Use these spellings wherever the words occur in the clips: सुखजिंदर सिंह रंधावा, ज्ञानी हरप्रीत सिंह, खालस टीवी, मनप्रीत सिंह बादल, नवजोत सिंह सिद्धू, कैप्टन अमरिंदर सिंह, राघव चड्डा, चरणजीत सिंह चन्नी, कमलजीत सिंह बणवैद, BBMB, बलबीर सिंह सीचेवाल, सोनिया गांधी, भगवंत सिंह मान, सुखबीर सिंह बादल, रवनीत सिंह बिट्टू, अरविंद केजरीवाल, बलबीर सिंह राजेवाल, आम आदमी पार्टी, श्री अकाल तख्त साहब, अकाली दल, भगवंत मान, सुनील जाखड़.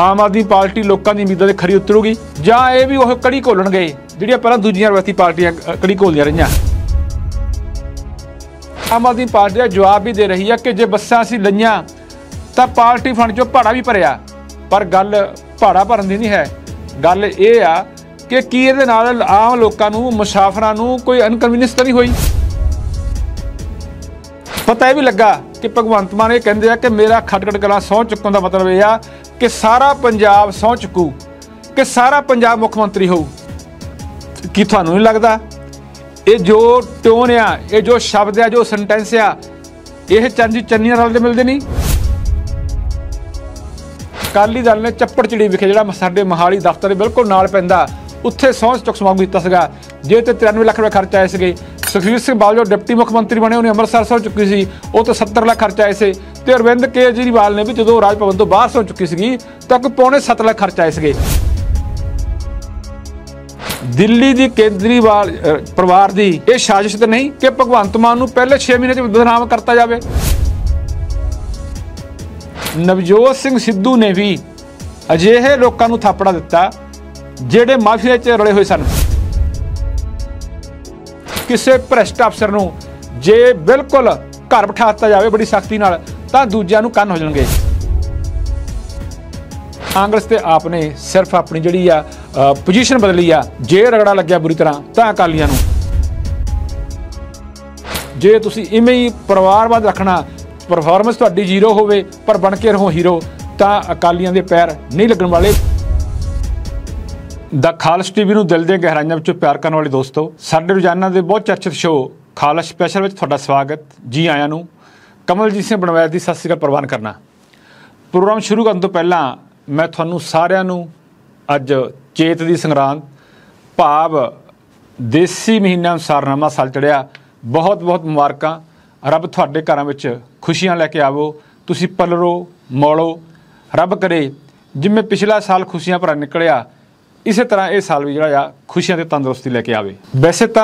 Aam Aadmi party ਲੋਕਾਂ ਦੀ ਉਮੀਦਾਂ ਤੇ ਖਰੀ ਉਤਰੂਗੀ ਜਾਂ ਇਹ ਵੀ ਉਹ ਕੜੀ ਘੋਲਣਗੇ ਜਿਹੜੀਆਂ ਪਹਿਲਾਂ ਦੂਜੀਆਂ ਰਵਾਇਤੀ ਪਾਰਟੀਆਂ ਕੜੀ ਘੋਲਦੀਆਂ ਰਹੀਆਂ। ਆਮ ਆਦਮੀ ਪਾਰਟੀ ਦਾ ਜਵਾਬ ਵੀ ਦੇ ਰਹੀ ਹੈ ਕਿ ਜੇ ਬੱਸਾਂ ਅਸੀਂ ਲਈਆਂ ਤਾਂ ਪਾਰਟੀ ਫੰਡ ਚੋਂ ਭਾੜਾ ਵੀ ਭਰਿਆ, ਪਰ ਗੱਲ ਭਾੜਾ ਭਰਨ ਦੀ ਨਹੀਂ ਹੈ, ਗੱਲ ਇਹ ਆ कि की ये नाल आम लोगों को मुसाफिरों को कोई अनकन्वीनियंस तो नहीं हुई। पता यह भी लगा कि भगवंत मान ये कहते हैं कि मेरा खटखट गला सौं चुकन का मतलब यह आ कि सारा पंजाब सौं चुकू कि सारा पंजाब मुख्यमंत्री हो। कि थानू नहीं लगता ये जो टोन आ, ये जो शब्द आ, जो सेंटेंस आ, यह चरणजीत चन्नी रलते मिलते नहीं। अकाली दल ने चप्पड़ चिड़ी विखे जो साढ़े मोहाली दफ्तर के बिल्कुल नाल पैंदा उत्थे सौं चुक समागम किया, जे तो 93 लाख रुपये खर्च आए थे। सुखबीर सिंह बादल डिप्टी मुख्यमंत्री बने उन्हें अमृतसर सौं चुकी सी, वो तो 70 लाख खर्च आए थे। तो अरविंद केजरीवाल ने भी जो राज भवन तो बाहर सौं चुकी सी तो कोई 6.25 लाख खर्च आए थे। दिल्ली की केजरीवाल परिवार की यह साजिश तो नहीं कि भगवंत मान को पहले 6 महीने बदनाम करता जाए। नवजोत सिंह सिद्धू ने भी अजिहे लोगों को थापड़ा दिता जेडे माफिया च रले हुए सन। किसी भ्रष्ट अफसर नूं जे बिल्कुल घर बिठा दिता जाए बड़ी सख्ती नाल तां दूजिआं नूं कंन हो जाणगे। कांग्रेस ते आपने सिर्फ अपनी जिहड़ी आ पोजीशन बदली आ, जे रगड़ा लग्गिआ बुरी तरह तां अकालीआं नूं। जे तुसीं इवें ही परिवारवाद रखना परफॉर्मेंस तुहाडी जीरो होवे पर बन के रहो हीरो तां अकालीआं दे पैर नहीं लगण वाले। द खालस टीवी नूं दिल दे गहराइयां विचों प्यार करन वाले दोस्तों, साडे रोजाना दे बहुत चर्चित शो खालस स्पैशल विच तुहाडा स्वागत जी आयां नूं। कमलजीत सिंह बणवैद दी सत श्री अकाल प्रवान करना। प्रोग्राम शुरू करन तों पहलां मैं तुहानूं सारिआं नूं अज्ज चेत दी संग्रांद भाव देसी महीना अनुसार नवां साल चढ़िआ बहुत बहुत मुबारकां। रब तुहाडे घरां विच खुशियां लैके आवो, तुसीं पलरो मौलो। रब करे जिवें पिछला साल खुशियां भरा निकलिआ इसे तरह यह साल भी जोड़ा खुशियां ते तंदुरुस्ती लैके आवे। वैसे तो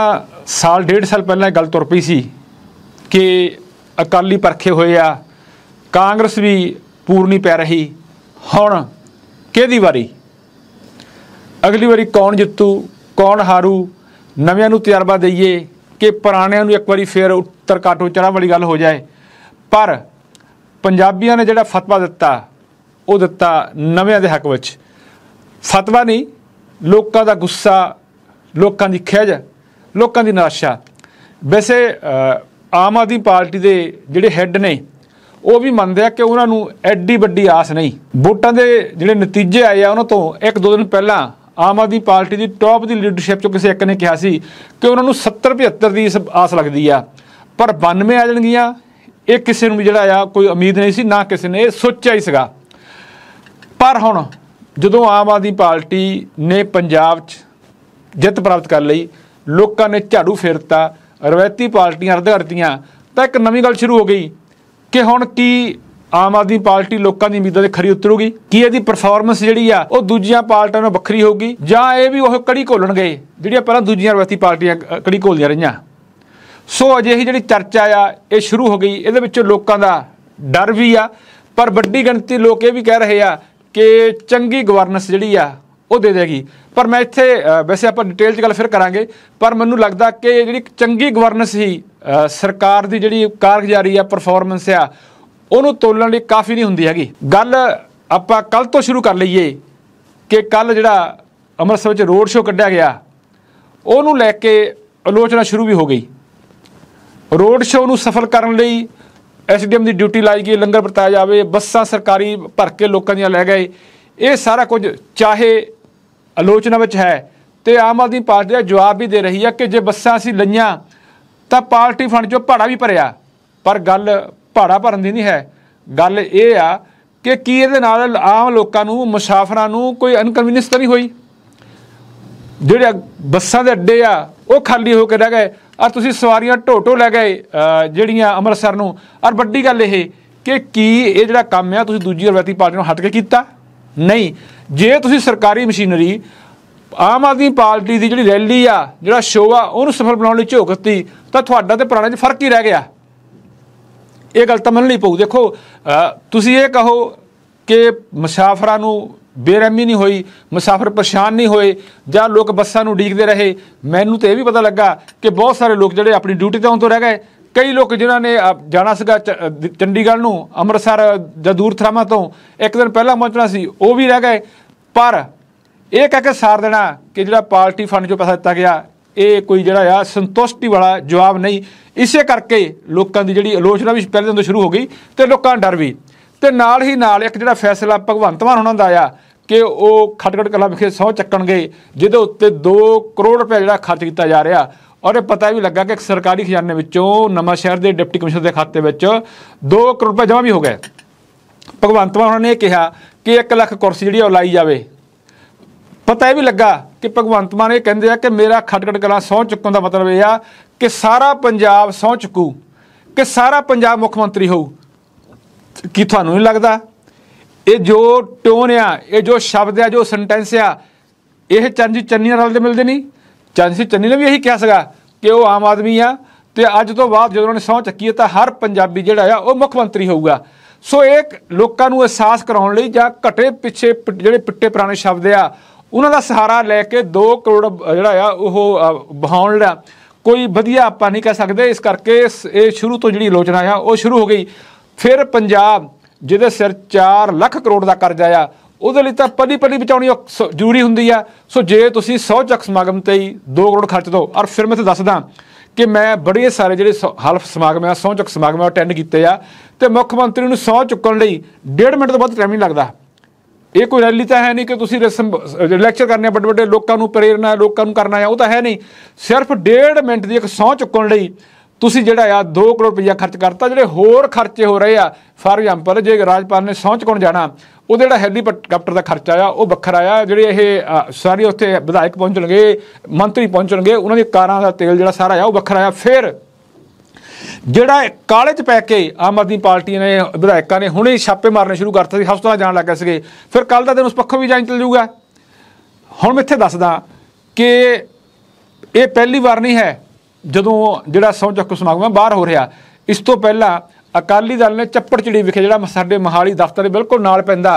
साल 1.5 साल पहले गल तुर पई सी कि अकाली परखे हुए आ, कांग्रेस भी पूरनी पै रही, हुण किहदी वारी, अगली वारी कौन जितू कौन हारू, नविआं नूं तजरबा दईए कि पुराणिआं नूं एक बारी फिर उत्तर काटो चढ़ां वाली गल हो जाए। पर पंजाबियां ने जिहड़ा फतवा दिता वो दिता नविआं दे हक विच। फतवा नहीं, लोगों का गुस्सा, लोगों की खिज, लोगों की निराशा। वैसे आम आदमी पार्टी के जोड़े हैड ने वो भी मनते हैं कि उन्होंने एड्डी वड्डी आस नहीं। वोटां के जोड़े नतीजे आए हैं उन्होंने तो 1-2 दिन पहला आम आदमी पार्टी की टॉप की लीडरशिप चो किसी एक ने कहा सी कि उन्होंने 70-75 की आस लगती है, पर 92 आ जाएगियां ये किसी भी जोड़ा कोई उम्मीद नहीं सी, ना किसी ने सोचा ही सगा। पर हुण जो आम आदमी पार्टी ने पंजाब जित प्राप्त कर ली, लोगों ने झाड़ू फेरता, रवायती पार्टियां रद्द करतियां, तो एक नवी गल शुरू हो गई कि हुण की आम आदमी पार्टी लोगों की उम्मीदों से खरी उतरूगी, कि इसकी परफॉर्मेंस जिहड़ी आ वो दूजियां पार्टियां नालों वक्खरी होगी जां ये भी वो कड़ी घोलणगे जिहड़ियां पहलां दूजियां रवायती पार्टियां कड़ी घोलदियां रहियां। सो अजिही जिहड़ी चर्चा आ ये शुरू हो गई। इहदे विच लोगों का डर भी आ, पर वड्डी गिणती लोग ये भी कह रहे आ कि चंगी गवर्नेंस जिहड़ी आ वो दे देगी। पर मैं इत्थे वैसे आपां डिटेल च गल फिर करांगे, पर मैनूं लगदा कि जिहड़ी चंगी गवर्नेंस ही सरकार दी जिहड़ी कारगुजारी आ परफॉर्मेंस आ उहनूं तोलण लई काफ़ी नहीं हुंदी हैगी। गल आपां कल तो शुरू कर लईए कि कल जिहड़ा अमृतसर विच रोड शो कड्ढिआ गया उहनूं लै के आलोचना शुरू भी हो गई। रोड शो नूं सफल करन लई SDM की ड्यूटी लाई गई, लंगर बरताया जाए, बसा सरकारी भर के लोगों दियां लै गए, ये सारा कुछ चाहे आलोचना विच है। तो आम आदमी पार्टी का जवाब भी दे रही है कि जे बसा असी लईआं तां पार्टी फंड चों भाड़ा भी भरिआ, पर गल भाड़ा भरन दी नहीं है, गल इह आ कि इहदे नाल आम लोगों को मुसाफिरों को कोई अनकन्वीनियंस तो नहीं हुई। जिहड़े बसा के अड्डे आ वो खाली होकर रह गए और तुसीं सवारियां ढो-ढो लै गए जिहड़ियां अमृतसर नूं। और वड्डी गल इह कि ये जिहड़ा काम आ तुसीं दूजी रवायती पार्टी नाल हट के कीता नहीं। जे तुसीं सरकारी मशीनरी आम आदमी पार्टी की जिहड़ी रैली आ जिहड़ा शो आ उहनूं सफल बनाउण लई झोकती तां तुहाडा ते पुराणे 'च फर्क ही रह गया। ये गल तां मनणी पऊ। देखो तुसीं ये कहो कि मुसाफरां नूं बेरहमी नहीं हुई, मुसाफिर परेशान नहीं हुए ਜਾਂ लोग बसा उड़ीकते रहे। ਮੈਨੂੰ तो यह भी पता लगा कि बहुत सारे लोग ਜਿਹੜੇ ਆਪਣੀ ਡਿਊਟੀ ਤੋਂ रह गए। कई लोग जिन्हों ने जाना ਸੀਗਾ चंडीगढ़ ਨੂੰ ਅੰਮ੍ਰਿਤਸਰ ਜਾਂ दूर ਥਾਵਾਂ ਤੋਂ एक दिन पहला पहुँचना ਸੀ, ਉਹ भी रह गए। पर यह कह के सार देना कि ਜਿਹੜਾ पार्टी फंड चों पैसा दिता गया ये कोई जरा संतुष्टि वाला जवाब नहीं। इसे करके लोगों की जी आलोचना भी पहले दिन तो शुरू हो गई तो लोगों का डर भी। तो नाल ही नाल एक जो फैसला भगवंत मान होना का आया कि वो खटखट कला विखे सौं चुकणगे, जिहदे उत्ते 2 करोड़ रुपया जो खर्च किया जा रहा। और पता भी लगा कि सरकारी खजाने विचों नवांशहर के डिप्टी कमिश्नर के खाते में 2 करोड़ रुपया जमा भी हो गए। भगवंत मान ने कहा कि 1 लाख कुर्सी जी लाई जाए। पता यह भी लगा कि भगवंत मान ये कहते हैं कि मेरा खटखट कलां सौं चुकण का मतलब यह आ कि सारा पंजाब सौं चुकू, कि सारा पंजाब मुख्यमंत्री हो। कि तुहानूं नहीं लगता ये जो टोन आ, ये जो शब्द आ, जो सेंटेंस आ, यह चरणजीत चन्नी नाल रलदे मिलदे नहीं। चरणजीत चन्नी ने भी यही कहा सीगा कि वो आम आदमी आ तो अज तो बाद जो उन्होंने सौं चुकी है तो हर पंजाबी जिहड़ा आ वो मुख्यमंत्री होऊगा। सो एक लोगों को अहसास कराउण लई जां घटे पिछे जिहड़े पिट्टे पुराने शब्द आ उन्हों का सहारा लैके 2 करोड़ जो बहाउण ला कोई वधिया आपां नहीं कह सकते। इस करके ये शुरू तो जी आलोचना आ वो शुरू हो गई। फिर पंजाब जिहदे सिर 4 लाख करोड़ का कर्जा आ उहदे लई तां पली पली बचाउणी जरूरी हुंदी आ। सो जे तुसीं 100 चक समागम ते ही 2 करोड़ खर्च दो। और फिर मैं तो दसदा कि मैं बड़े सारे जिहड़े हल्फ समागम आ, 100 चक समागम अटेंड कीते आ ते मुख्यमंत्री नूं 100 चुकण लई 1.5 मिनट तो वध टाइम नहीं लगदा। ये कोई रैली तो है नहीं कि तुसी लैक्चर करने बड़े बड़े लोगों को प्रेरना लोगों को करना है, वो तो है नहीं। सिर्फ 1.5 मिनट की एक सौं चुकण लई तुसी जिहड़ा आ 2 करोड़ रुपया खर्च करता। जिहड़े होर खर्चे हो रहे आ, फॉर एग्जाम्पल जे राजपाल ने सौं चुकाउण जाना वो जिहड़ा हैलीकॉप्टर का खर्चा आ वो बखरा आ। जिहड़े ये सारे उत्थे विधायक पहुँचणगे, मंत्री पहुँचणगे, उन्होंने कारां दा तेल जिहड़ा सारा आ वो बखरा आ। फिर जिहड़ा काले च पै के आम आदमी पार्टी ने विधायकों ने हुणे छापे मारने शुरू करते हस्पताल जाण लग गए। फिर कल का दिन उस पक्षों भी जान चल जाऊगा। हुण मैं इत्थे दसदा कि यह पहली बार नहीं है जदों जिहड़ा सौं चुक समागम बाहर हो रहा। इस तो पहला अकाली दल ने चप्पड़चिड़ी विखे जिहड़ा साडे मोहाली दफ्तर बिल्कुल नाल पैंदा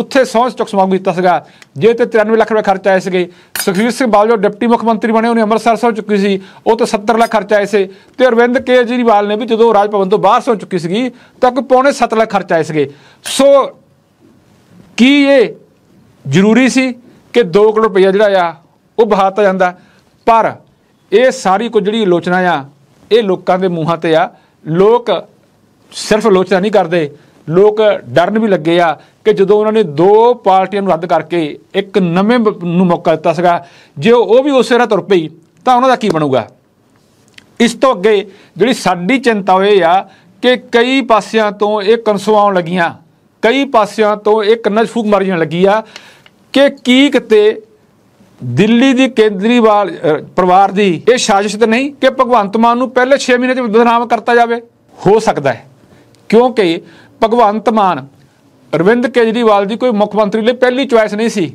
उत्थे सौं चुक समागम कीता सीगा जिहदे 93 लाख रुपये खर्च आए थे। सुखबीर सिंह बादल जो डिप्टी मुख्य मंत्री बने उन्हें अमृतसर सौं चुकी सी, वो तो 70 लाख खर्च आए थे। तो अरविंद केजरीवाल ने भी जो राज भवन तो बाहर सौं चुकी सी तो कोई 6.25 लाख खर्च आए थे। सो की ये जरूरी सी कि 2 करोड़ रुपया जिहड़ा आ बहाता जाता। पर यह सारी कुछ जी आलोचना आ ये लोगों के मूँहों ते आ। लोग सिर्फ आलोचना नहीं करते, लोग डरन भी लगे आ कि जो उन्होंने 2 पार्टियां रद्द करके एक नवे मौका दिता सीगा जो वो भी उस तरह तुर पई तो उन्हों का की बनूगा। इस तो अगे जी साड़ी चिंता यह आ कि कई पासों तो ये कंसों आउण लगियां, कई पासों तो ये कन्नां 'च फूक मारी जाण लगी आ कि की किते दिल्ली की केजरीवाल परिवार की यह साजिश तो नहीं कि भगवंत मान नूं पहले 6 महीने बदनाम करता जाए। हो सकता है क्योंकि भगवंत मान अरविंद केजरीवाल की कोई मुख्यमंत्री लिए पहली चॉइस नहीं सी।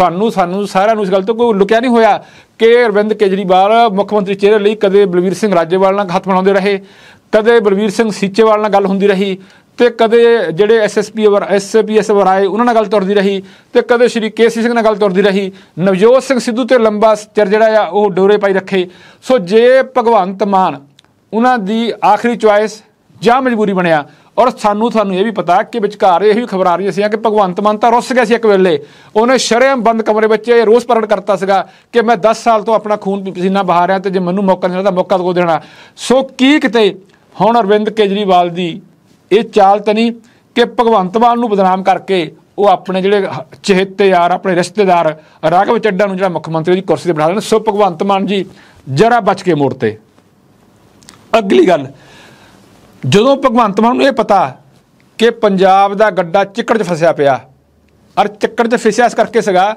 थानू सानू सारा इस गल तो कोई लुकिया नहीं होया कि अरविंद केजरीवाल मुख्यमंत्री चेहरे लिए कदे बलबीर सिंह राजेवाल नाल हथ मिलाउंदे रहे, कदे बलबीर सिंह सीचेवाल नाल गल हुंदी रही तो कदे जिहड़े एस पी एस वराए उन्होंने गल तुरदी रही तो कदे श्री KC सिंह नाल गल तुरदी रही। नवजोत सिंह सिद्धू तो लंबा चिर जिहड़ा आ वो डोरे पाई रखे। सो जे भगवंत मान उन्हां दी आखिरी चॉइस जां मजबूरी बनिया। और सानू यह भी पता कि विचकार यही खबर आ रही सी कि भगवंत मान तो रुस गया सी। एक वेले उन्हें शरेआम बंद कमरे बच्चे रोस प्रगट करता सीगा कि मैं 10 साल तो अपना खून पसीना बहा रहा तो जे मैं मौका नहीं देता मौका तो देना। सो की किते हुण अरविंद केजरीवाल की यह चाल तो नहीं कि भगवंत मान नूं बदनाम करके वो अपने जिहड़े चहेते यार अपने रिश्तेदार राघव चड्डा नूं जिहड़ा मुख्यमंत्री दी कुर्सी ते बिठा लेण। सो भगवंत मान जी जरा बच के मोड़ते। अगली गल जो भगवंत मान ये पता कि पंजाब का गड्ढा चिक्कड़ फसिया पिया और चिक्कड़ फसिया इस करके सगा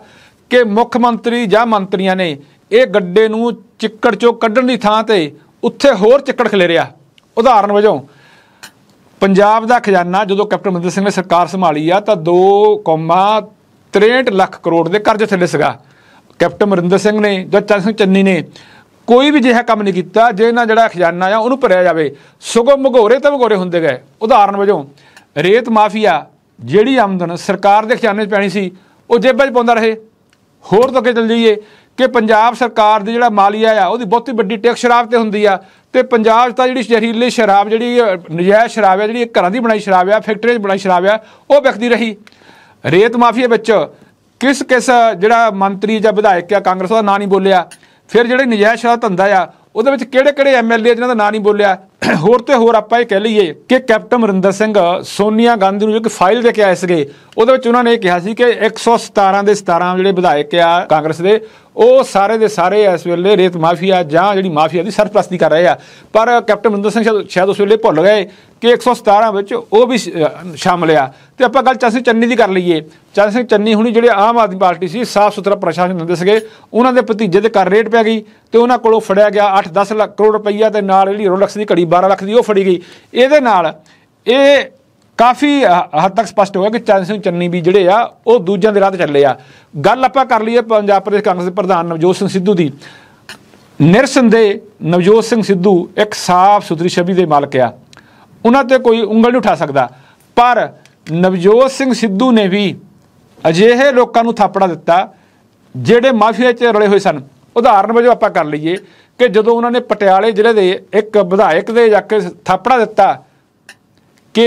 कि मुख्यमंत्री या मंत्रियों ने यह गड्ढे नूं चिक्कड़ चों कड्ढण दी थां ते उत्थे होर चिक्कड़ खलेरिया। उदाहरण वजों पंजाब का खजाना जो कैप्टन अमरिंदर सिंह ने सरकार संभाली आ तो 2.63 लाख करोड़ के कर्जे थले सगा। कैप्टन अमरिंदर सिंह ने या चरण सिंह चन्नी ने कोई भी जिहा काम नहीं किया जिन्हें जिहड़ा खजाना आ उन्होंने भरिया जाए। सगों भगोरे तो भगोरे होंदे गए। उदाहरण वजों रेत माफिया जिहड़ी आमदन सरकार के खजाने पैनी सी ਉਹ ਜੇਬਾਂ 'ਚ ਪਾਉਂਦਾ ਰਹੇ। होर तो अगे चल जाइए कि पंजाब सरकार का जोड़ा मालिया आ बहुती वड्डी टैक्स शराब तो होंगी आ, तो पंजाब जी जहरीली शराब जी नजायज़ शराब है जी घर की बनाई शराब आ फैक्ट्रिया बनाई शराब आ वह विकती रही। रेत माफिया किस किस जोड़ा मंत्री या विधायक आ कांग्रेस का ना नहीं बोलिया, फिर जो नजायज़ शराब धंधा आ वो कि एम एल ए जिन्हों का ना नहीं बोलिया। होर तो होर आप कह लीए कि कैप्टन अमरिंदर सिंह सोनिया गांधी जो एक फाइल दे के आए थे उन्होंने कहा कि 117 जो विधायक आ कांग्रेस के वो सारे दे सारे इस वेले रेत माफिया जां जिहड़ी माफिया की सरपरस्ती कर रहे हैं, पर कैप्टन अमरिंदर सिंह शायद उस वेले भुल गए कि 117 वो भी शामिल आ। तो आप गल चरणजीत सिंह चन्नी की कर लीए। चरणजीत सिंह चन्नी हुणी जिहड़े आम आदमी पार्टी से साफ सुथरा प्रशासन दिंदे सीगे, उन्होंने के भतीजे के घर रेट पै गई तो उन्होंने कोलों फड़िया गया 8-10 करोड़ रुपया तो नाल जिहड़ी रोलेक्स की घड़ी 12 लाख की वो फड़ी गई। ये नाल काफ़ी हद तक स्पष्ट हो गया कि चरणजीत सिंह चन्नी भी जोड़े आ वो दूजे के राह चले आ। गल आप कर लीए पंजाब प्रदेश कांग्रेस के प्रधान नवजोत सिंह सिद्धू की। निरसंदेह नवजोत सिंह सिद्धू एक साफ सुथरी छवि के मालिक आ, उन्होंने तो कोई उंगल नहीं उठा सकता, पर नवजोत सिंह सिद्धू ने भी अजिहे लोगों थापड़ा दिता जोड़े माफिया च रले हुए सन। उदाहरण वजों आप कर लीए कि जदों उन्होंने पटियाले जिले के एक विधायक दे जाके थापड़ा दिता कि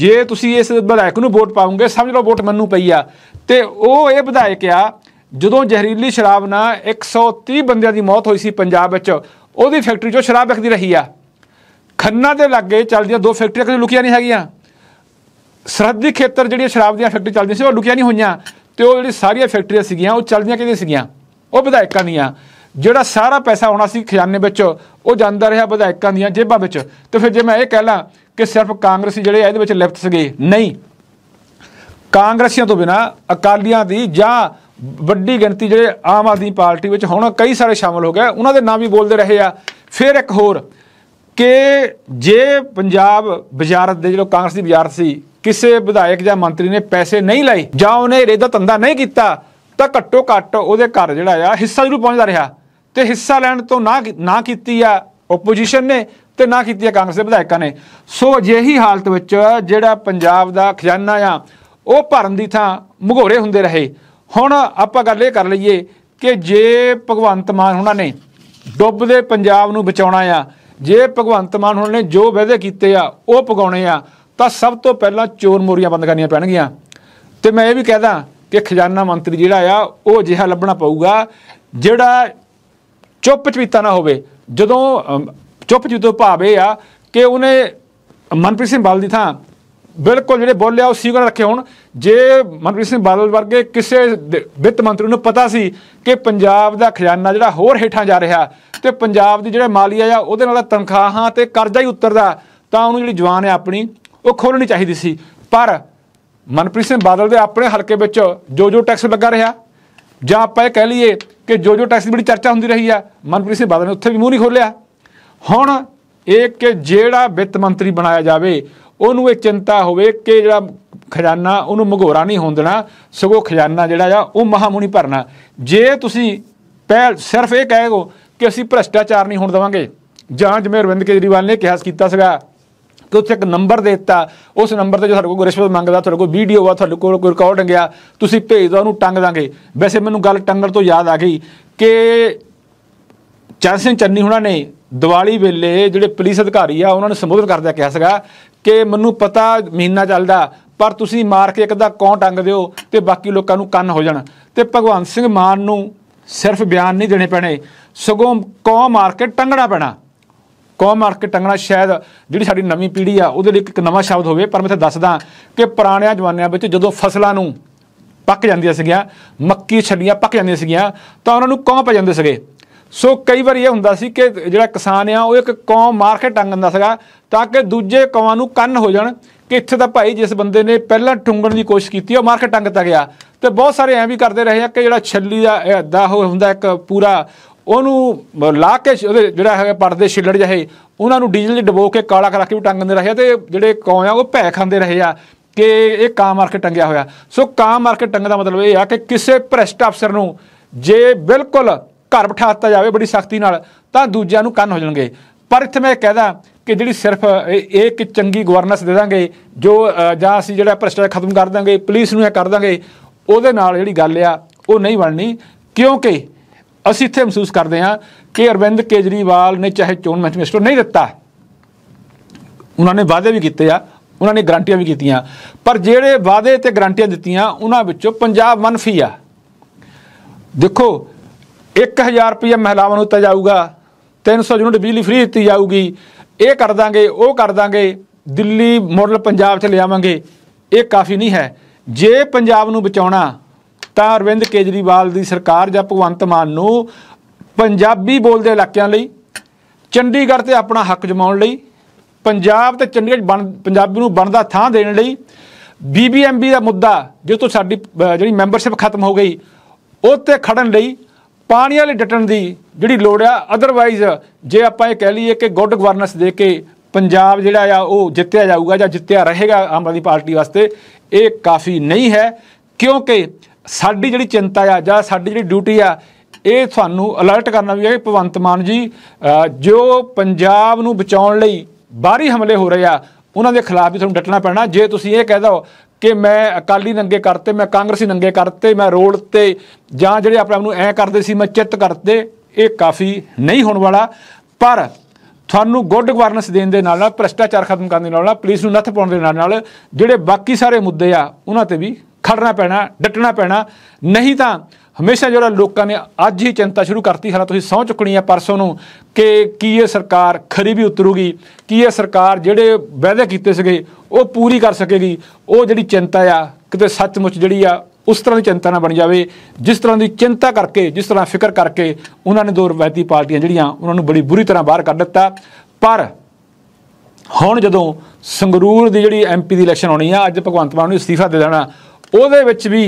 जे तुसी इस विधायक नूं वोट पाओगे समझ लो वोट मैनूं पई आ, ते ओह ये विधायक आ जदों जहरीली शराब नाल 130 बंदियां दी मौत हुई सी पंजाब विच ओहदी फैक्ट्री चों शराब विकदी रही आ। खन्ना दे लागे चलदियां दो फैक्ट्रियां कदे लुकियां नहीं हैगियां, सरहदी खेतर जिहड़ियां शराब दीयां फैक्ट्री चलदियां सी ओह लुकियां नहीं होईयां, ते ओह जिहड़ी सारियां फैक्ट्रियां सीगियां ओह चलदियां किहदियां सीगियां ओह विधायकां दीयां। जोड़ा सारा पैसा आना सी खजाने वो जाता रहा विधायकों दी जेबा। तो फिर जे मैं ये कह ला कि सिर्फ कांग्रेसी जोड़े ये लिप्त से नहीं, कांग्रेसियों तो बिना अकालियां दी जां वड्डी गिणती जोड़े आम आदमी पार्टी में हुण कई सारे शामिल हो गए उन्होंने नाम भी बोलते रहे आ। फिर एक होर कि जे पंजाब वजारत जो कांग्रेस की वजारत सी किसी विधायक या मंत्री ने पैसे नहीं लाए जां उन्हें रेत दा धंधा नहीं किया तो घट्टो घट्ट उसदे घर जिहड़ा हिस्सा जरूर पहुँचता रहा। तो हिस्सा लैण तो ना की ओपोजिशन ने तो ना की कांग्रेस के विधायकों ने। सो अजिही हालत में जिहड़ा पंजाब का खजाना आ वो भरन की थां मघोरे होंदे रहे। हुण आपां गल इह कर लईए कि जे भगवंत मान हुणां ने डुबदे पंजाब नूं बचाउणा आ, जे भगवंत मान हुणां ने जो वादे कीते आ वो पगाउणे आ, तां सब तो पहलां चोर मोरीआं बंद करनीआं पैणगीआं। ते मैं इह वी कहदा कि खजाना मंत्री जिहड़ा आ वो जिहा लभना पऊगा जिहड़ा चुप चपीता ना होवे। जदों चुप चपीतो भाव यह आ कि उन्हें मनप्रीत सिंह बादल की थां बिल्कुल जिहड़े बोले आ सीकर रखे होण। जे मनप्रीत सिंह बादल वर्गे किसी वित्त मंत्री नूं पता सी कि पंजाब दा खजाना जिहड़ा होर हेठां जा रहा ते पंजाब दी जिहड़ा मालिया आ उहदे नाल तनखाहां ते करजा ही उतरदा, तां उहनूं जिहड़ी जवान है अपनी वो खोलणी चाहीदी सी। पर मनप्रीत सिंह बादल के अपने हलके में जो टैक्स लगा रहा जां आपां कह लीए कि जो टैक्स की बड़ी चर्चा होंदी रही है मनप्रीत सिंह बादल ने उत्थे भी मूँह नहीं खोलिया। हुण इह कि जिहड़ा वित्त मंत्री बनाया जाए उन्होंने चिंता होवे कि जिहड़ा खजाना उन्होंने मघोरा नहीं होण देना, सगों खजाना जिहड़ा आ महामुनी भरना। जे तुसीं पहल सिर्फ यह कहो कि असीं भ्रष्टाचार नहीं होण देवांगे जां जिवें अरविंद केजरीवाल ने कहा कीता सीगा तो एक नंबर देता उस नंबर से जो थोड़े को रिश्वत मंगता थोड़े को वीडियो आ थोड़े को रिकॉर्ड गया तुसीं भेज दो उन्होंने टंग देंगे। वैसे मैनूं गल टंगण तो याद आ गई कि चरणजीत सिंह चन्नी हुणां ने दिवाली वेले जिहड़े पुलिस अधिकारी आ उन्होंने संबोधन करदे कहा सीगा कि मैनूं पता महीना चलदा पर तुसीं मार के इकदा कौं टंग दिओ ते बाकी लोकां नूं कंन हो जाण। ते भगवंत सिंह मान नूं सिर्फ बयान नहीं देणे पैणे सगों कौं मार के टंगणा पैणा। कौम मार के टंगना शायद जी साड़ी नवीं पीढ़ी आ उहदे लई एक नवां शब्द होवे, पर मैं तुहानूं दसदा कि पुराणियां जमानियां विच जदों फसलां नूं पक जांदियां सीगियां मक्की छल्लियां पक जांदियां सीगियां तां उहनां नूं कौं पै जांदे सीगे। सो कई वारी यह हुंदा सी कि जिहड़ा किसान आ ओह एक कौम मार के टंगदा सीगा तां कि दूजे कौमां नूं कंन हो जाण कि इत्थे तां भाई जिस बंदे ने पहलां टुंगण दी कोशिश कीती ओह मार के टंगता गया। तो बहुत सारे ऐं भी करदे रहे आ कि जिहड़ा छल्ली दा हुंदा एक पूरा उन्होंने ला के जोड़ा है पड़ते छिलड़ जहे उन्होंने डीजल डबो के काला करा के भी टंगते रहे तो जोड़े कौं आ वो भै खाते रहे आ कि यह काम मार के टंगया होया। सो काम मार के टंगण का मतलब यह आ कि किसी भ्रष्ट अफसर नूं जे बिल्कुल घर बिठा दिता जाए बड़ी सख्ती नाल तां दूजिआं नूं कंन हो जाणगे। पर इत्थे मैं कहदा कि जिहड़ी सिर्फ एक चंगी गवर्नेंस दे दांगे जो जां असीं जिहड़ा भ्रष्टाचार खत्म कर देंगे पुलिस नूं कर देंगे ਉਹਦੇ ਨਾਲ ਜਿਹੜੀ ਗੱਲ ਆ ਉਹ नहीं बननी, क्योंकि असी इत्थे महसूस करते हैं कि अरविंद केजरीवाल ने चाहे चोण मैनिफेस्टो नहीं दिता, उन्होंने वादे भी किए, उन्होंने गारंटियां भी कीतियां, पर जेड़े वादे ते गारंटियां दित्तियां उन्हां विचों पंजाब मनफी आ। देखो 1000 रुपया महिलावां नूं दिता जाऊगा, 300 यूनिट बिजली फ्री दी जाऊगी, ये कर देंगे वो कर देंगे, दिल्ली मॉडल पंजाब च ले आवांगे, ये काफ़ी नहीं है। जे पंजाब नूं बचाउणा तां अरविंद केजरीवाल दी सरकार जां भगवंत मान नूं पंजाबी बोलदे इलाकिਆਂ ਲਈ चंडीगढ़ ते अपना हक जमाउण ਲਈ पंजाब ते चंडीगढ़ बन पंजाबी नूं बनदा थां देण ਲਈ BBMB ਦਾ ਮੁੱਦਾ जो तो ਸਾਡੀ ਜਿਹੜੀ ਮੈਂਬਰਸ਼ਿਪ ਖਤਮ ਹੋ ਗਈ ਉੱਤੇ ਖੜਨ ਲਈ ਪਾਣੀ ਵਾਲੇ ਡਟਣ ਦੀ ਜਿਹੜੀ ਲੋੜ ਆ। ਅਦਰਵਾਈਜ਼ ਜੇ ਆਪਾਂ ਇਹ ਕਹਿ ਲਈਏ ਕਿ ਗੁੱਡ ਗਵਰਨੈਂਸ ਦੇ ਕੇ पंजाब जिहड़ा आ वो जित्या जाऊगा जां जित्या रहेगा आम आदमी पार्टी वास्ते, ये काफ़ी नहीं है, क्योंकि साड़ी जिहड़ी चिंता आ जां साड़ी जिहड़ी ड्यूटी आ ये तुहानूं अलर्ट करना भी है कि भगवंत मान जी जो पंजाब नूं बचाउण लई बाहरी हमले हो रहे आ उन्हां दे खिलाफ भी तुहानूं डटना पैना। जे तुसीं ये कह दो कि मैं अकाली नंगे करते, मैं कांग्रेसी नंगे करते, मैं रोड ते जां जिहड़े अपने आप नूं ऐ करदे सी मैं चित करते, ये काफ़ी नहीं होण वाला। पर थानू गुड गवर्नेंस देने के नाल भ्रष्टाचार खत्म करने के नाल पुलिस नूं नत्थ पाउण दे नाल जिहड़े बाकी सारे मुद्दे आ उन्हां ते भी खड़ना पैना, डटना पैना, नहीं तो हमेशा जो लोगों ने अज ही चिंता शुरू करती। हालां तुसीं सौं चुकनी है परसों नूं कि की ये सरकार खरी भी उतरूगी, की ये सरकार जिहड़े वायदे कीते सीगे वो पूरी कर सकेगी, वो जिहड़ी चिंता आ किते सचमुच जिहड़ी आ उस तरह की चिंता ना बन जाए जिस तरह की चिंता करके, जिस तरह फिक्र करके उन्होंने दो रवायती पार्टियां जिहड़ियां उन्होंने बड़ी बुरी तरह बाहर कर दिता। पर हुण जदों संगरूर की जिहड़ी MP दी इलैक्शन होनी आ, अज भगवंत मान ने इस्तीफा दे देना, उहदे विच भी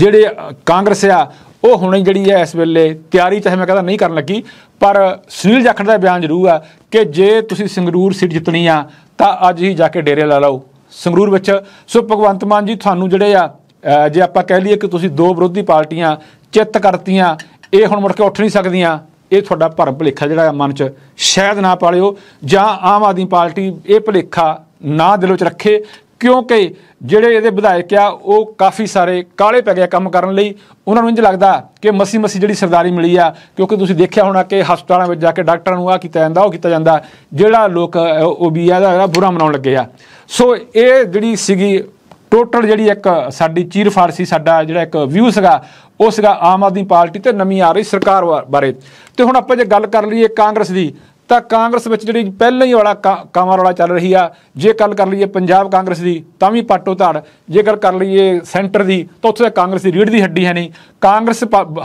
जिहड़े कांग्रेस आ वो हुणे जिहड़ी है इस वेले तैयारी चाहे मैं कहता नहीं करन लगी, पर सुनील जाखड़ का बयान जरूर आ कि जे तुसीं संगरूर सीट जितनी आ तां अज ही जाके डेरे ला लओ संगरूर विच। सो भगवंत मान जी तुहानूं जिहड़े आ जे आप कह लीए कि तुसीं दो विरोधी पार्टियां चित करतियां ये हुण मुड़ के उठ नहीं सकदियां, ये तुहाडा भरम भुलेखा जिहड़ा मन च शायद ना पालिओ जां आम आदमी पार्टी ये भुलेखा ना दिलों च रखे, क्योंकि जिहड़े इहदे विधायक आ वो काफ़ी सारे काले पै गए काम करन लई, उन्हां नूं इंज लगदा कि मसी मसी जिहड़ी सरदारी मिली आ, क्योंकि तुसीं देखिया होना कि हस्पतालां विच जाके डाक्टरां नूं आ कीता जांदा वो कीता जांदा, जिहड़ा लोक ओ भी आ बुरा मनाउण लगे आ। सो ये जिहड़ी सीगी टोटल जी एक साड़ी चीरफाड़ सी, साडा जिहड़ा एक व्यू सीगा वो सीगा आम आदमी पार्टी तो नवीं आ रही सरकार बारे। तो हुण आपां जे गल कर लईए कांग्रेस दी, तां कांग्रेस विच जिहड़ी पहले ही वाला कांवां रौला चल रही आ। जे गल कर लईए पंजाब कांग्रेस दी तां वी पाटो धड़, जे गल कर लईए सेंटर दी तां उत्थे कांग्रेस दी रीढ़ दी हड्डी है नहीं। कांग्रेस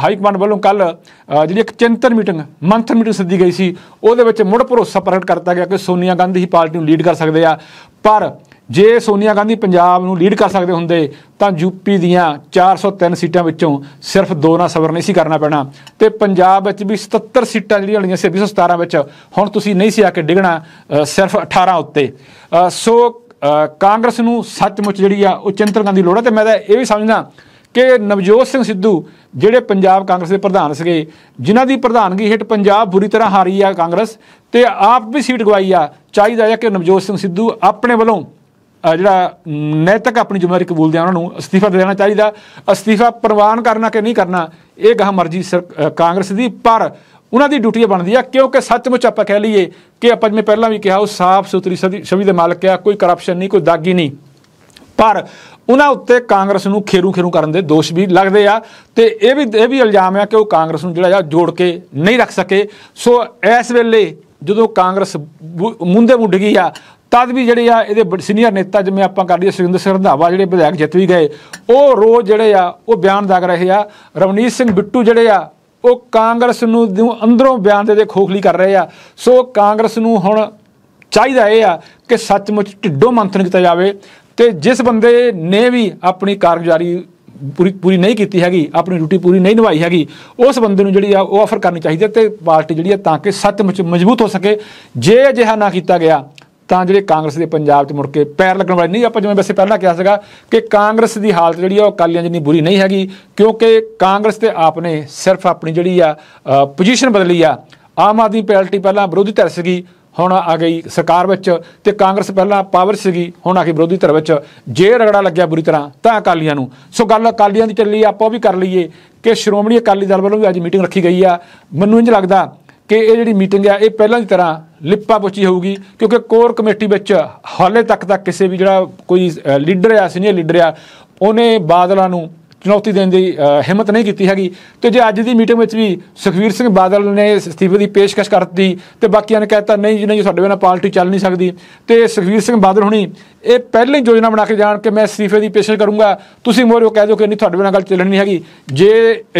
हाईकमान वालों कल जिहड़ी एक चिंतन मीटिंग, मंथन मीटिंग सद्दी गई सी, उहदे विच मुड़ भरोसा प्रगट करता गया कि सोनिया गांधी ही पार्टी नूं लीड कर सकदे आ, पर जे सोनिया गांधी पंजाब नूं लीड कर सकदे हुंदे तां यूपी दीयां 403 सीटां विचों सिर्फ 2 ना सबर नहीं सी करना पैना, ते पंजाब विच भी 77 सीटां जिहड़ियां होणीआं सी 217 विच हुण तुसीं नहीं सी आके डिगणा सिर्फ 18 उत्ते। सो कांग्रेस नूं सचमुच जिहड़ी आ उह चिंतन करन दी लोड़ है। ते मैं ये भी समझदा कि नवजोत सिंह सिद्धू जिहड़े पंजाब कांग्रेस के प्रधान सीगे, जिन्हां दी प्रधानगी हेठ पंजाब बुरी तरह हारी आ कांग्रेस, ते आप भी सीट गवाई आ, चाहीदा है कि नवजोत सिंह सिद्धू अपने वल्लों जिहड़ा नैतिक अपनी जिम्मेवारी कबूलदे उन्होंने अस्तीफा देना चाहिए। अस्तीफा प्रवान करना कि नहीं करना ये गाह मर्जी कांग्रेस की, पर उन्होंने ड्यूटी बनती है, क्योंकि सचमुच आप कह लीए कि आप जिवें पहला भी कहा साफ सुथरी छवि के मालिक है, कोई करप्शन नहीं, कोई दागी नहीं, पर उन्होंने उत्ते कांग्रेस नूं खेरू खेरू करन दे दोष भी लगते हैं। तो यह भी इल्जाम है कि वह कांग्रेस नूं जिहड़ा जोड़ के नहीं रख सके। सो इस वेले जो कांग्रेस मुंदे मुड़ गई आ, तद भी जिहड़े आ इहदे सीनियर नेता जिवें आपां कर लईए सुखजिंदर सिंह रंधावा जिहड़े विधायक जित भी गए, वो रोज़ जिहड़े आ वो बयान दग रहे आ। रवनीत सिंह बिट्टू जिहड़े आ वो कांग्रेस नूं अंदरों बयान दे खोखली कर रहे आ। सो कांग्रेस नूं हुण चाहीदा इह आ कि सचमुच ढिड्डों मंथन कीता जावे, ते जिस बंदे ने भी अपनी कारगुजारी पूरी नहीं की हैगी, अपनी ड्यूटी पूरी नहीं निभाई हैगी, उस बंदे नूं जिहड़ी आ वो ऑफर करनी चाहिए ते पार्टी जिहड़ी आ तां कि सचमुच मजबूत हो सके। जे अजिहा ना किया गया तो जिहड़े कांग्रेस के पंजाब मुड़ के पैर लगने वाले नहीं। आप जिवें वैसे पहला कहा सीगा कि कांग्रेस की हालत जिहड़ी आ अकालियां जिन्नी बुरी नहीं हैगी, क्योंकि कांग्रेस ते आपने सिर्फ अपनी जिहड़ी आ पोजीशन बदली आ। आम आदमी पार्टी पहला विरोधी धड़ सीगी, ਹੁਣ आ गई सरकार ਵਿੱਚ ਤੇ ਕਾਂਗਰਸ ਪਹਿਲਾਂ ਪਾਵਰ ਸੀਗੀ ਹੁਣ ਆ ਕੇ ਵਿਰੋਧੀ ਧਿਰ ਵਿੱਚ ਜੇ ਰਗੜਾ ਲੱਗਿਆ ਬੁਰੀ ਤਰ੍ਹਾਂ ਤਾਂ ਅਕਾਲੀਆਂ ਨੂੰ। ਸੋ ਗੱਲ ਅਕਾਲੀਆਂ ਦੀ ਚੱਲੀ ਆਪਾਂ ਉਹ ਵੀ ਕਰ ਲਈਏ ਕਿ ਸ਼੍ਰੋਮਣੀ ਅਕਾਲੀ ਦਲ ਵੱਲੋਂ ਵੀ ਅੱਜ ਮੀਟਿੰਗ ਰੱਖੀ ਗਈ ਆ। ਮੈਨੂੰ ਇੰਝ ਲੱਗਦਾ कि यह जी मीटिंग है ये पहला की तरह लिप्पा पोची होगी क्योंकि कोर कमेटी में हाले तक किसी भी जोड़ा कोई लीडर आ सीनियर लीडर आ उन्हें बादलों को चुनौती देने की हिम्मत नहीं की हैगी। तो जो अज की मीटिंग में भी सुखबीर सिंह बादल ने इस्तीफे की पेशकश कर दी तो बाकिया ने कहता नहीं जी नहीं साडे बिना पार्टी चल नहीं सकती। तो सुखबीर सिंह बादल होनी ये पहले ही योजना बना के जान कि मैं इस्तीफे की पेशकश करूँगा तुम मोहरे कह दो कि नहीं साडे बिना गल चलनी नहीं हैगी। जे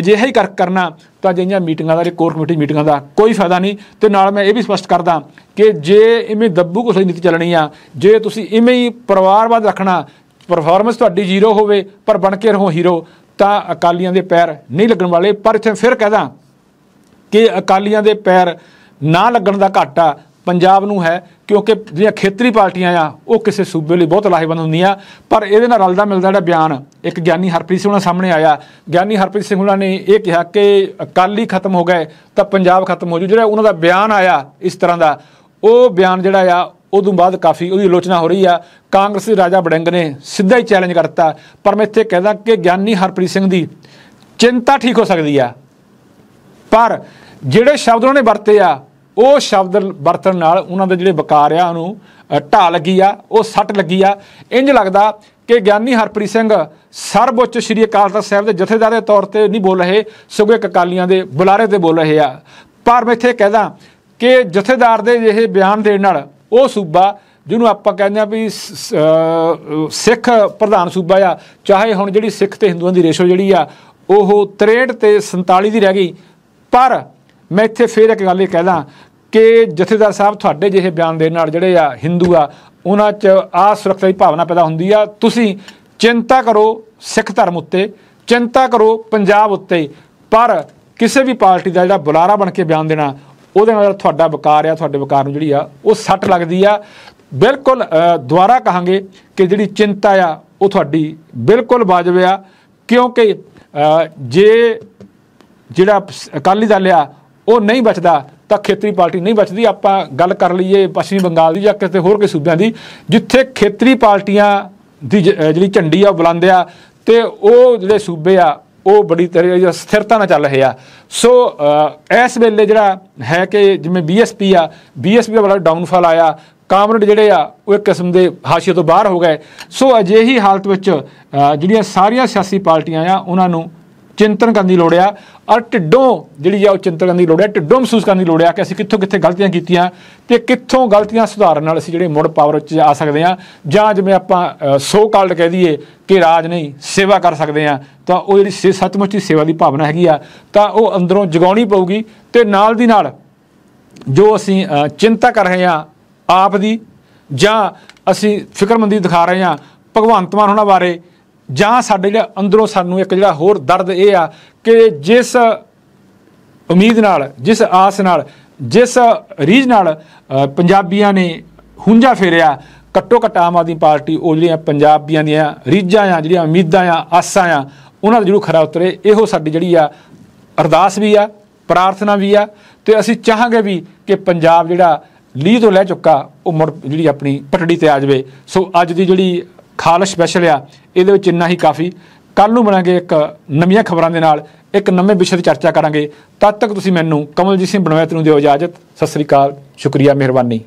अजिहा ही करना तो अजिहियां मीटिंगां दा कोर कमेटी मीटिंगां दा कोई फायदा नहीं। तो नाल मैं ये भी स्पष्ट करदा कि जे इवें दब्बू कुछ नीति चलनी आ जे तुसी इवें ही परिवारवाद रखना परफॉर्मेंस तुहाडी जीरो होवे पर बन के रहो हीरो तो अकालियां दे पैर नहीं लगण वाले। पर इत्थे फिर कहदा कि अकालियां दे पैर ना लगण दा घाटा पंजाब नूं है क्योंकि जिहड़ियां खेतरी पार्टियां आ वो किसी सूबे लिए बहुत लाहेवंद हुंदियां। पर इहदे नाल रलदा मिलदा जिहड़ा बयान एक ज्ञानी हरप्रीत सिंह सामने आया। ज्ञानी हरप्रीत सिंह ने यह कहा कि अकाली खत्म हो गए तो पंजाब खत्म हो जू। जो उन्होंने बयान आया इस तरह का वो बयान जोड़ा आ उदों बाद काफ़ी वो आलोचना हो रही है। कांग्रेस राजा बड़िंग ने सीधा ही चैलेंज करता। पर मैं इत्थे कहदा कि ज्ञानी हरप्रीत सिंह की चिंता ठीक हो सकती है पर जिहड़े शब्द उन्होंने वरते आ ਉਹ ਸ਼ਬਦ ਵਰਤਣ ਨਾਲ ਉਹਨਾਂ ਦੇ ਜਿਹੜੇ ਵਕਾਰ ਆ ਉਹਨੂੰ ਢਾਹ ਲੱਗੀ ਆ ਉਹ ਸੱਟ ਲੱਗੀ ਆ। ਇੰਜ ਲੱਗਦਾ कि ज्ञानी हरप्रीत सिंह सर्वोच्च श्री अकाल तख्त साहब के जथेदार के तौर पर नहीं बोल रहे सगों अकालियां के बुलारे से बोल रहे हैं। पर मैं इत्थे कहदा कि जथेदार के यह बयान देने वो सूबा जिन्होंने आप कहते हैं भी सिख प्रधान सूबा आ चाहे हुण जी सिख तो हिंदुओं की रेशो जी 63 से 47 की रह गई। पर मैं इत्थे फिर एक गल कहदा कि जथेदार साहब तुहाडे जिहे बयान देण नाल जिहड़े आ हिंदू आ उन्हां च आ सुरक्षा दी भावना पैदा हुंदी आ। तुसीं चिंता करो सिख धर्म उत्ते चिंता करो पंजाब उत्ते पर किसी भी पार्टी का जिहड़ा बुलारा बन के बयान देना उहदे नाल तुहाडा वकार आ तुहाडे वकार नूं जिहड़ी आ उह सट लगदी आ। बिल्कुल दुबारा कहांगे कि जिहड़ी चिंता आ उह तुहाडी बिल्कुल वाजिब आ क्योंकि जे जिहड़ा अकाली दल आ ਉਹ नहीं बचता तो खेतरी पार्टी नहीं बचती। आप गल कर लीए पश्चिमी बंगाल की या किसी होर के सूबे की जिथे खेतरी पार्टियां की जी झंडी आ बुलंद आ तो वह जोड़े सूबे आ वो बड़ी तरह स्थिरता ना चल रहे आ। सो इस वेले जोड़ा है कि जिमें BSP का बड़ा डाउनफॉल आया कामरेड जोड़े आ वो एक किस्म के हाशिए तो बाहर हो गए। सो अजिही हालत में जोड़िया सारिया सियासी पार्टियां आ उन्होंने चिंतन करने की लड़ आ और ढिडों जी चिंतन करने की लड़ है ढिडों महसूस करने की लड़ है कि असी कितों कितने गलतियां कीतियां ते कितों गलतियां सुधारन नाल असी जिहड़े मुड़ पावर च आ सकदे आ जां जिवें आपां सो काल्ड कह दईए कि राज नहीं सेवा कर सकते हैं तो वो जी सचमुच ही सेवा की भावना हैगी आ तां वह अंदरों जगाउणी पऊगी। ते नाल दी नाल जो असी चिंता कर रहे हैं आप दी जां असी फिक्रमंदी दिखा रहे हैं भगवंत मान होणां बारे ਜਾਂ ਸਾਡੇ ਜਿਹੜਾ ਅੰਦਰੋਂ ਸਾਨੂੰ ਇੱਕ ਜਿਹੜਾ ਹੋਰ ਦਰਦ ਇਹ ਆ ਕਿ ਜਿਸ ਉਮੀਦ ਨਾਲ ਜਿਸ ਆਸ ਨਾਲ ਜਿਸ ਰੀਝ ਨਾਲ ਪੰਜਾਬੀਆਂ ਨੇ ਹੁੰਝਾ ਫੇਰਿਆ ਘੱਟੋ ਘੱਟ ਆਮ ਆਦਮੀ ਪਾਰਟੀ ਉਹ ਜਿਹੜੀਆਂ ਪੰਜਾਬੀਆਂ ਦੀਆਂ ਰੀਝਾਂ ਆ ਜਿਹੜੀਆਂ ਉਮੀਦਾਂ ਆ ਆਸਾਂ ਆ ਉਹਨਾਂ ਦਾ ਜ਼ਰੂਰ ਖਰਾ ਉਤਰੇ। ਇਹੋ ਸਾਡੀ ਜਿਹੜੀ ਆ ਅਰਦਾਸ ਵੀ ਆ ਪ੍ਰਾਰਥਨਾ ਵੀ ਆ ਤੇ ਅਸੀਂ ਚਾਹਾਂਗੇ भी कि पंजाब ਜਿਹੜਾ ਲੀਹ तो लह चुका ਉਹ ਮੁੜ ਜਿਹੜੀ अपनी पटड़ी ਤੇ आ जाए। सो ਅੱਜ ਦੀ ਜਿਹੜੀ खालस स्पैशल आ ये इन्ना ही काफ़ी। कल नूं बनांगे एक नवीं खबरां दे नाल एक नवें विषय की चर्चा करांगे। तद तक तुसीं मैनूं कमलजीत सिंह बणवैद नूं दिओ इजाजत। सत श्री अकाल। शुक्रिया मेहरबानी।